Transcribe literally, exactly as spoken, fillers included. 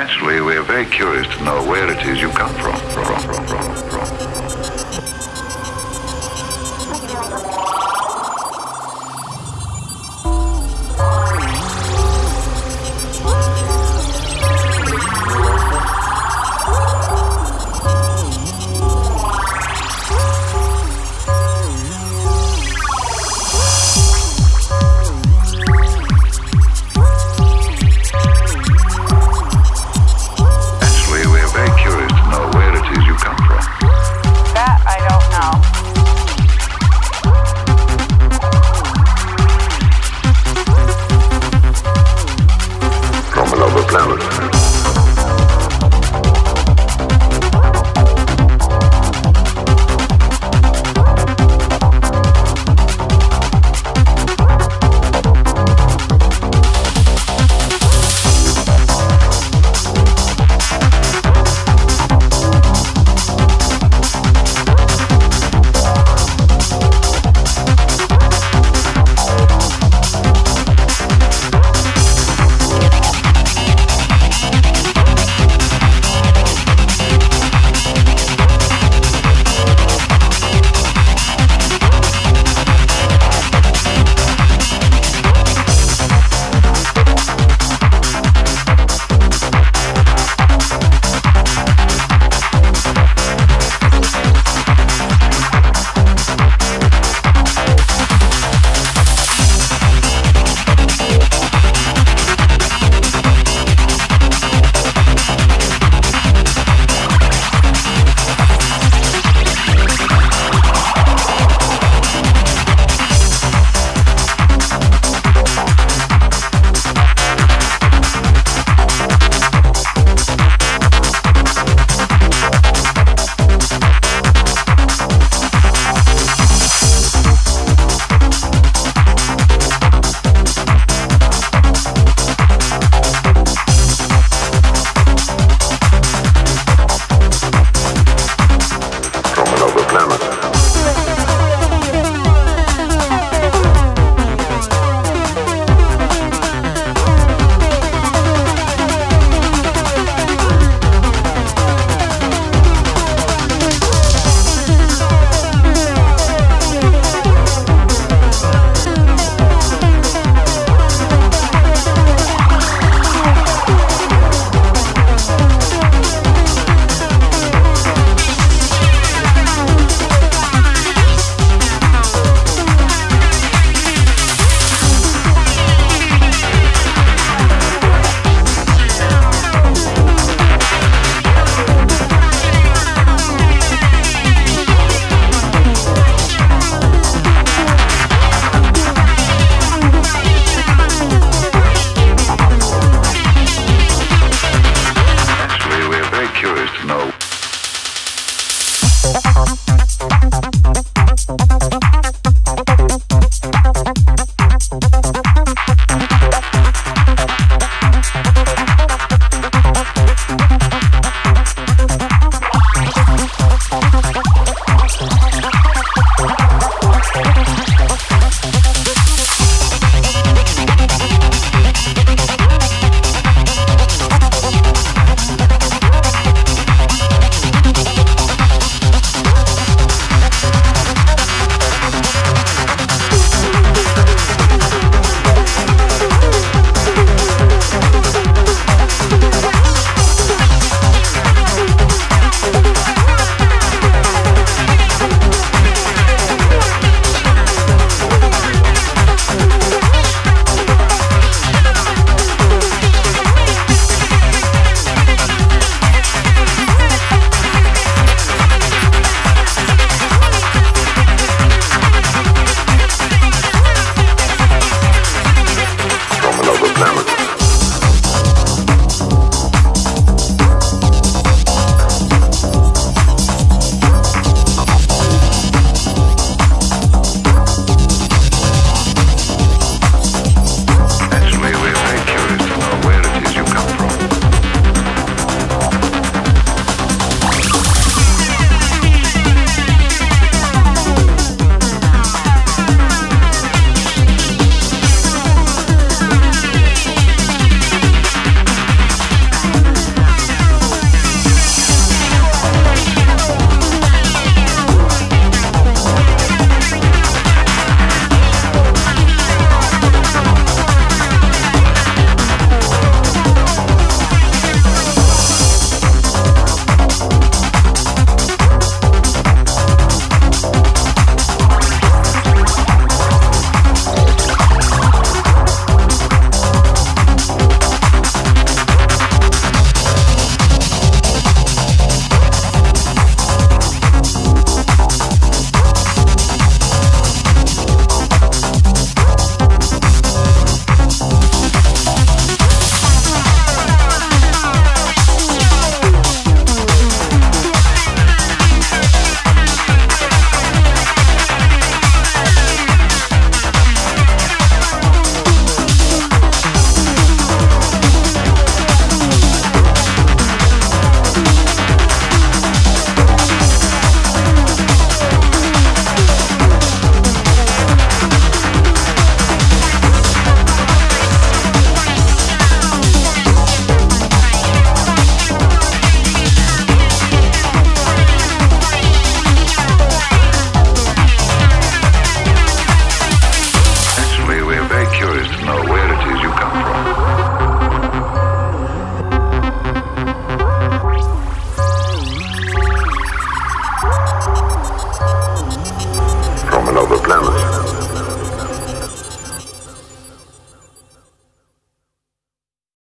Naturally, we are very curious to know where it is you come from. from, from, from, from.